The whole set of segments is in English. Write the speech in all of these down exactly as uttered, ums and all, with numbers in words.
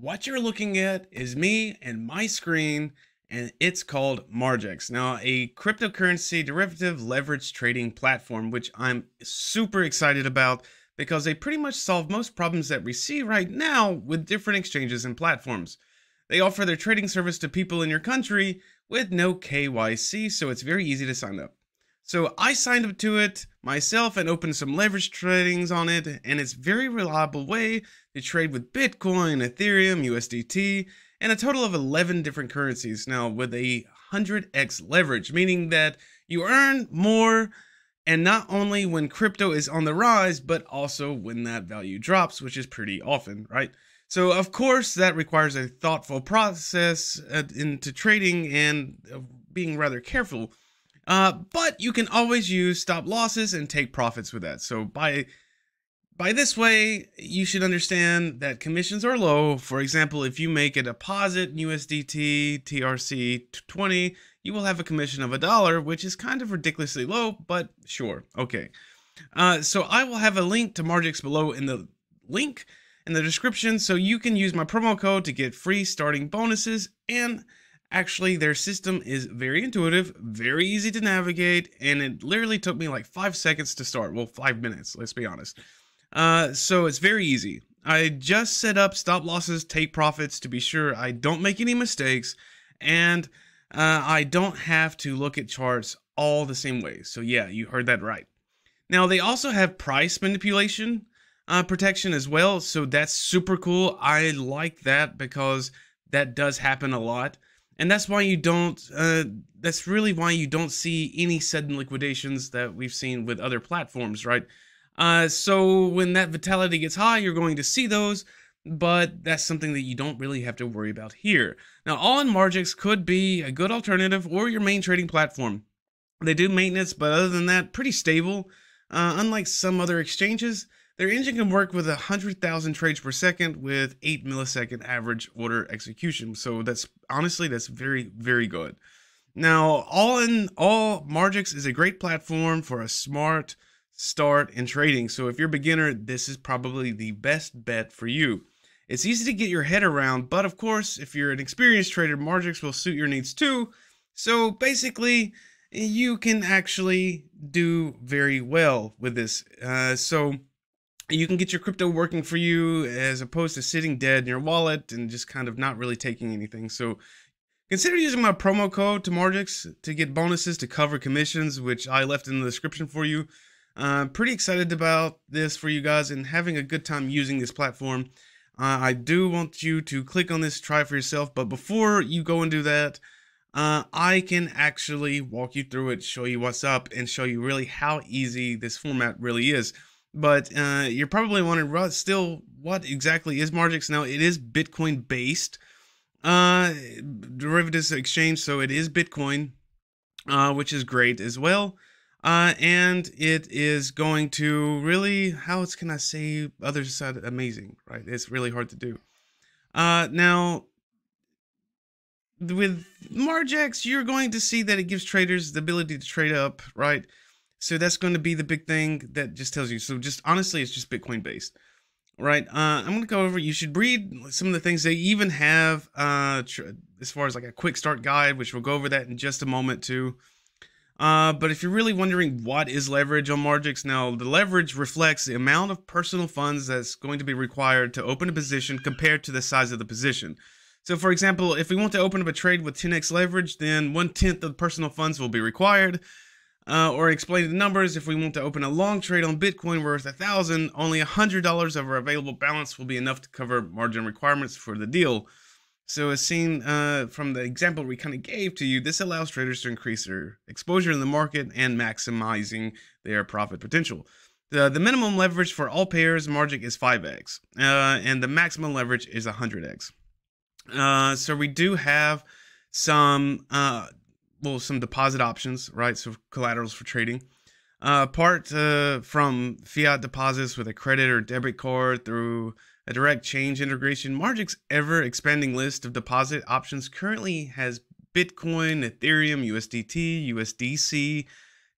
what you're looking at is me and my screen, and it's called Margex. Now, a cryptocurrency derivative leverage trading platform, which I'm super excited about because they pretty much solve most problems that we see right now with different exchanges and platforms. They offer their trading service to people in your country with no K Y C, so it's very easy to sign up. So I signed up to it myself and opened some leverage tradings on it, and it's a very reliable way to trade with Bitcoin, Ethereum, U S D T, and a total of eleven different currencies now with a one hundred X leverage, meaning that you earn more, and not only when crypto is on the rise, but also when that value drops, which is pretty often, right? So of course that requires a thoughtful process uh, into trading and uh, being rather careful. Uh, but you can always use stop losses and take profits with that. So by, by this way, you should understand that commissions are low. For example, if you make a deposit in U S D T T R C twenty, you will have a commission of a dollar, which is kind of ridiculously low, but sure. Okay. Uh, so I will have a link to Margex below in the link in the description. So you can use my promo code to get free starting bonuses, and actually, their system is very intuitive, very easy to navigate, and it literally took me like five seconds to start. Well, five minutes, let's be honest. Uh, so it's very easy. I just set up stop losses, take profits to be sure I don't make any mistakes, and uh, I don't have to look at charts all the same way. So yeah, you heard that right. Now, they also have price manipulation uh, protection as well, so that's super cool. I like that because that does happen a lot. And that's why you don't, uh, that's really why you don't see any sudden liquidations that we've seen with other platforms, right? Uh, so when that volatility gets high, you're going to see those, but that's something that you don't really have to worry about here. Now, all in Margex could be a good alternative or your main trading platform. They do maintenance, but other than that, pretty stable. Uh, unlike some other exchanges, their engine can work with one hundred thousand trades per second with eight millisecond average order execution. So that's honestly, that's very, very good. Now, all in all, Margex is a great platform for a smart start in trading. So if you're a beginner, this is probably the best bet for you. It's easy to get your head around, but of course, if you're an experienced trader, Margex will suit your needs too. So basically, you can actually do very well with this. Uh, so you can get your crypto working for you as opposed to sitting dead in your wallet and just kind of not really taking anything. So consider using my promo code to Margex to get bonuses to cover commissions, which I left in the description for you. Uh, pretty excited about this for you guys and having a good time using this platform. Uh, I do want you to click on this, try for yourself. But before you go and do that, uh, I can actually walk you through it, show you what's up, and show you really how easy this format really is. But uh, you're probably wondering still, what exactly is Margex? Now, it is Bitcoin based uh, derivatives exchange, so it is Bitcoin, uh, which is great as well. Uh, and it is going to really, how else can I say other side amazing, right? It's really hard to do. Uh, now, with Margex, you're going to see that it gives traders the ability to trade up, right? So that's going to be the big thing that just tells you. So just honestly, it's just Bitcoin based, right? Uh, I'm going to go over, you should read some of the things they even have uh, as far as like a quick start guide, which we'll go over that in just a moment too. Uh, but if you're really wondering what is leverage on Margex, now the leverage reflects the amount of personal funds that's going to be required to open a position compared to the size of the position. So for example, if we want to open up a trade with ten X leverage, then one tenth of personal funds will be required. Uh, or explain the numbers, if we want to open a long trade on Bitcoin worth one thousand dollars, only one hundred dollars of our available balance will be enough to cover margin requirements for the deal. So as seen uh, from the example we kind of gave to you, this allows traders to increase their exposure in the market and maximizing their profit potential. The, the minimum leverage for all pairs Margex is five X, uh, and the maximum leverage is one hundred X. Uh, so we do have some... Uh, well, some deposit options, right? So collaterals for trading, uh, apart uh, from fiat deposits with a credit or debit card through a direct change integration, Margex's ever expanding list of deposit options currently has Bitcoin, Ethereum, U S D T, U S D C,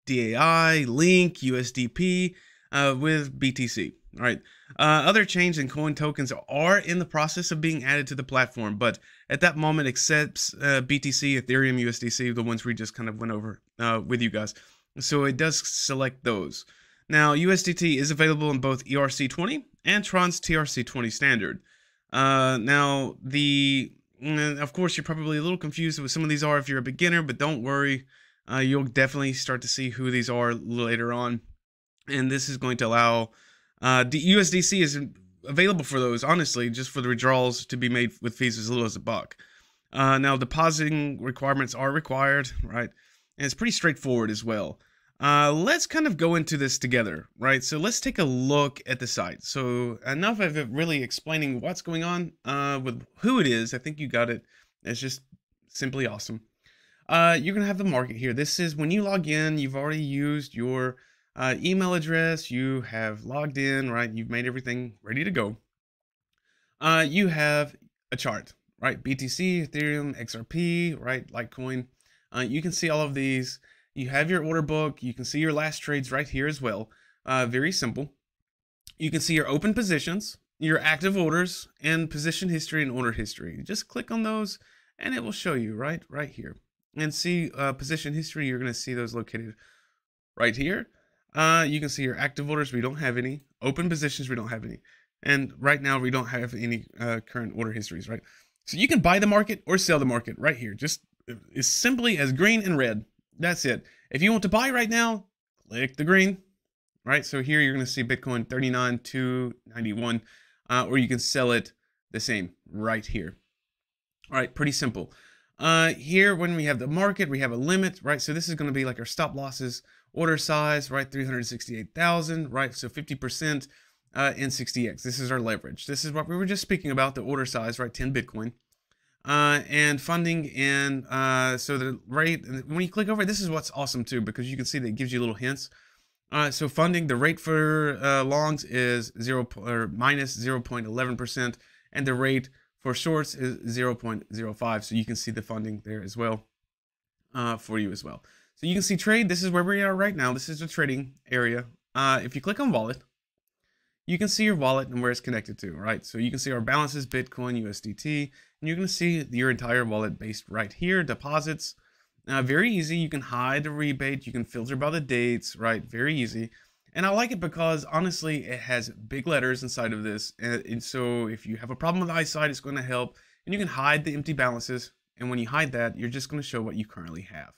D A I, Link, U S D P, uh, with B T C. All right. Uh, other chains and coin tokens are in the process of being added to the platform, but at that moment, except uh, B T C, Ethereum, U S D C, the ones we just kind of went over uh, with you guys. So it does select those. Now, U S D T is available in both E R C twenty and Tron's T R C twenty standard. Uh, now, the of course, you're probably a little confused with some of these are if you're a beginner, but don't worry. Uh, you'll definitely start to see who these are later on. And this is going to allow... Uh, the U S D C is available for those, honestly, just for the withdrawals to be made with fees as little as a buck. Uh, now, depositing requirements are required, right? And it's pretty straightforward as well. Uh, let's kind of go into this together, right? So let's take a look at the site. So enough of it really explaining what's going on uh, with who it is. I think you got it. It's just simply awesome. Uh, you're going to have the market here. This is when you log in, you've already used your... Uh, email address, you have logged in, right? You've made everything ready to go. Uh, you have a chart, right? B T C, Ethereum, X R P, right? Litecoin. Uh, you can see all of these. You have your order book. You can see your last trades right here as well. Uh, very simple. You can see your open positions, your active orders, and position history and order history. You just click on those and it will show you right, right here. And see uh, position history, you're going to see those located right here. Uh, you can see your active orders, we don't have any. Open positions, we don't have any. And right now, we don't have any uh, current order histories, right? So you can buy the market or sell the market right here. Just as simply as green and red. That's it. If you want to buy right now, click the green, right? So here you're going to see Bitcoin thirty-nine thousand two hundred ninety-one, uh, or you can sell it the same right here. All right, pretty simple. Uh, here, when we have the market, we have a limit, right? So this is going to be like our stop losses. Order size, right, three hundred sixty-eight thousand, right, so fifty percent uh, and sixty X. This is our leverage. This is what we were just speaking about, the order size, right, ten Bitcoin. Uh, and funding, and uh, so the rate, and when you click over, this is what's awesome too, because you can see that it gives you little hints. Uh, so funding, the rate for uh, longs is zero, or minus zero point one one percent, and the rate for shorts is zero point zero five, so you can see the funding there as well uh, for you as well. So you can see trade, this is where we are right now. This is the trading area. Uh, if you click on wallet, you can see your wallet and where it's connected to, right? So you can see our balances, Bitcoin, U S D T, and you're gonna see your entire wallet based right here, deposits. Uh, very easy, you can hide the rebate, you can filter by the dates, right? Very easy. And I like it because honestly, it has big letters inside of this. And, and so if you have a problem with eyesight, it's gonna help. And you can hide the empty balances. And when you hide that, you're just gonna show what you currently have.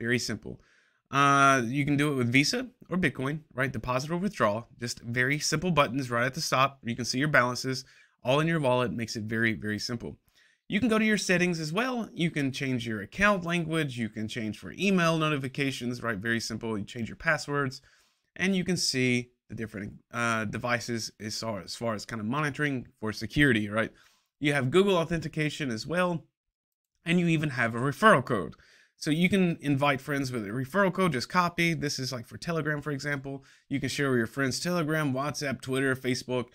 Very simple. Uh, you can do it with Visa or Bitcoin, right? Deposit or withdraw. Just very simple buttons right at the top. You can see your balances all in your wallet. Makes it very, very simple. You can go to your settings as well. You can change your account language. You can change for email notifications, right? Very simple. You change your passwords. And you can see the different uh, devices as far, as far as kind of monitoring for security, right? You have Google authentication as well. And you even have a referral code. So you can invite friends with a referral code, just copy. This is like for Telegram, for example. You can share with your friends Telegram, WhatsApp, Twitter, Facebook,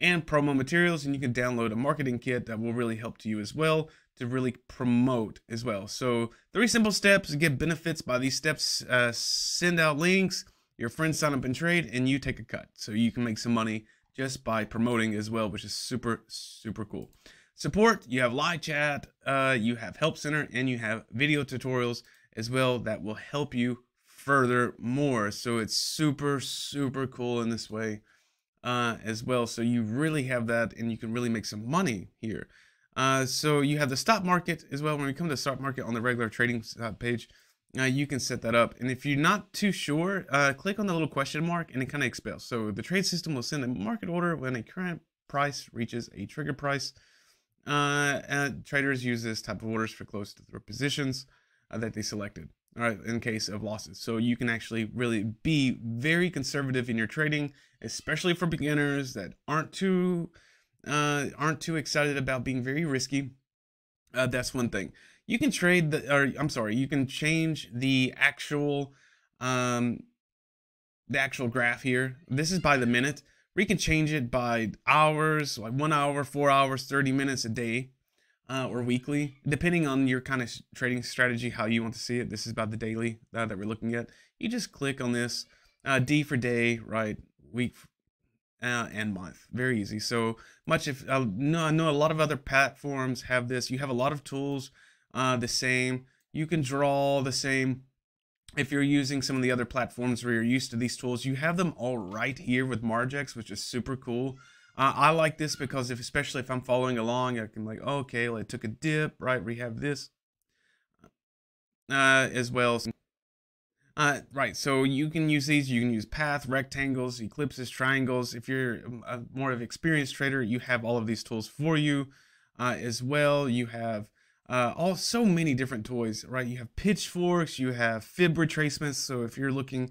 and promo materials. And you can download a marketing kit that will really help to you as well to really promote as well. So three simple steps, get benefits by these steps, uh, send out links, your friends sign up and trade, and you take a cut. So you can make some money just by promoting as well, which is super, super cool. Support, you have live chat, uh, you have help center, and you have video tutorials as well that will help you further more. So it's super, super cool in this way uh, as well. So you really have that and you can really make some money here. Uh, so you have the stock market as well. When we come to stock market on the regular trading page, uh, you can set that up. And if you're not too sure, uh, click on the little question mark and it kind of expels. So the trade system will send a market order when a current price reaches a trigger price. Uh, and traders use this type of orders for close to their positions uh, that they selected, all right, in case of losses. So you can actually really be very conservative in your trading, especially for beginners that aren't too uh, aren't too excited about being very risky. Uh, that's one thing. You can trade the, or I'm sorry, you can change the actual um, the actual graph here. This is by the minute. We can change it by hours, like one hour, four hours, thirty minutes a day, uh, or weekly, depending on your kind of trading strategy, how you want to see it. This is about the daily uh, that we're looking at. You just click on this, uh, D for day, right, week, uh, and month. Very easy. So much if uh, no, I know a lot of other platforms have this. You have a lot of tools uh, the same. You can draw the same. If you're using some of the other platforms where you're used to these tools, you have them all right here with Margex, which is super cool. Uh, I like this because if, especially if I'm following along, I can like, oh, okay, well, it took a dip, right? We have this uh, as well. Uh, right, so you can use these. You can use path, rectangles, ellipses, triangles. If you're a, more of an experienced trader, you have all of these tools for you uh, as well. You have Uh, all so many different toys, right? You have pitchforks, you have fib retracements. So if you're looking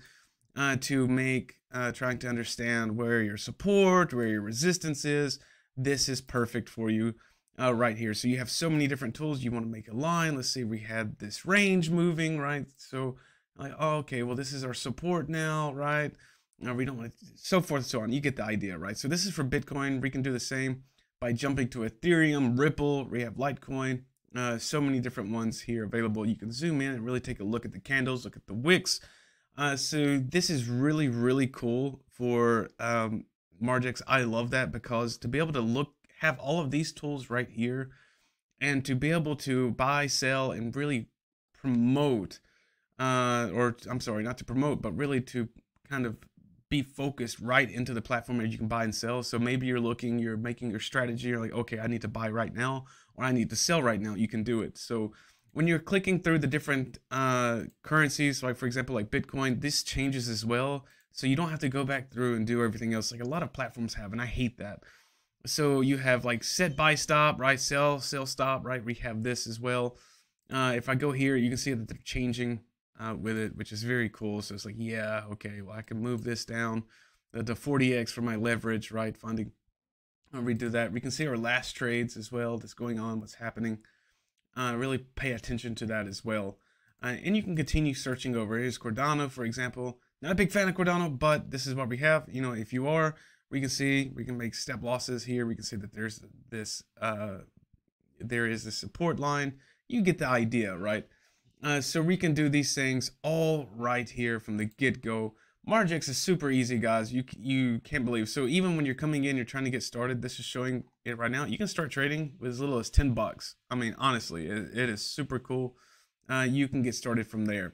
uh, to make, uh, trying to understand where your support, where your resistance is, this is perfect for you uh, right here. So you have so many different tools. You want to make a line. Let's say we had this range moving, right? So like, oh, okay, well, this is our support now, right? Now we don't want to, so forth, so on. You get the idea, right? So this is for Bitcoin. We can do the same by jumping to Ethereum, Ripple. We have Litecoin. Uh, so many different ones here available. You can zoom in and really take a look at the candles, look at the wicks. Uh, so this is really, really cool for um, Margex. I love that because to be able to look, have all of these tools right here and to be able to buy, sell, and really promote, uh, or I'm sorry, not to promote, but really to kind of be focused right into the platform where you can buy and sell. So maybe you're looking, you're making your strategy, you're like, okay, I need to buy right now, or I need to sell right now. You can do it. So when you're clicking through the different uh, currencies, like for example, like Bitcoin, this changes as well. So you don't have to go back through and do everything else like a lot of platforms have, and I hate that. So you have like set buy stop, right? Sell, sell stop, right? We have this as well. Uh, if I go here, you can see that they're changing Uh, with it, which is very cool. So it's like, yeah, okay, well, I can move this down to forty X for my leverage, right? Funding. I'll redo that. We can see our last trades as well, that's going on, what's happening. Uh, really pay attention to that as well. Uh, and you can continue searching over. Here's Cardano, for example. Not a big fan of Cardano, but this is what we have. You know, if you are, we can see, we can make step losses here. We can see that there's this, uh, there is this support line. You get the idea, right? Uh, so we can do these things all right here from the get-go. Margex is super easy, guys. You you can't believe. So even when you're coming in, you're trying to get started. This is showing it right now. You can start trading with as little as ten bucks. I mean, honestly, it, it is super cool. Uh, you can get started from there.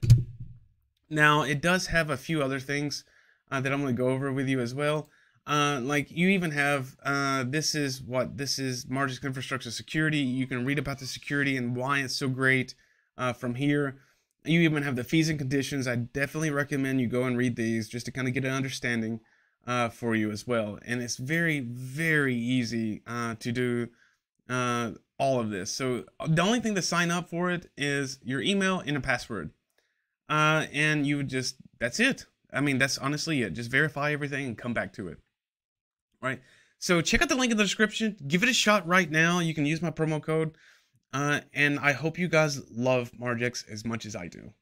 Now, it does have a few other things uh, that I'm going to go over with you as well. Uh, like you even have, uh, this is what this is, Margex Infrastructure Security. You can read about the security and why it's so great. Uh, from here, you even have the fees and conditions. I definitely recommend you go and read these just to kind of get an understanding uh, for you as well. And it's very, very easy uh, to do uh, all of this. So the only thing to sign up for it is your email and a password. Uh, and you just, that's it. I mean, that's honestly it. Just verify everything and come back to it. Right? So check out the link in the description. Give it a shot right now. You can use my promo code. Uh, and I hope you guys love Margex as much as I do.